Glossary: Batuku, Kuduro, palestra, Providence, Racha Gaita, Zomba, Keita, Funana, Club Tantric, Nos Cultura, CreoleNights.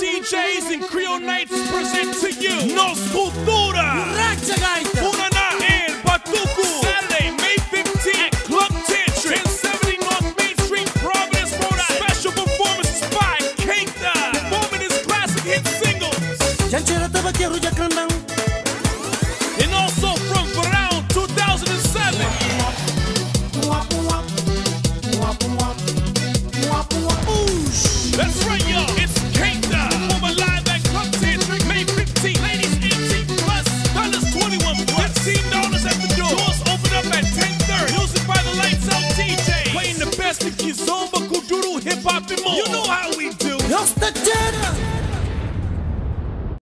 DJs and Creole Nights present to you Nos Cultura, Racha Gaita, Funana, and Batuku. Saturday, May 15th at Club Tantric, 1070 North Main Street, Providence, Rhode Island. Special performances by Keita, performing his classic hit singles. And also from around 2007. That's right, y'all. It's Zomba, kuduro, hip hop and more. You know how we do. Nos Cultura.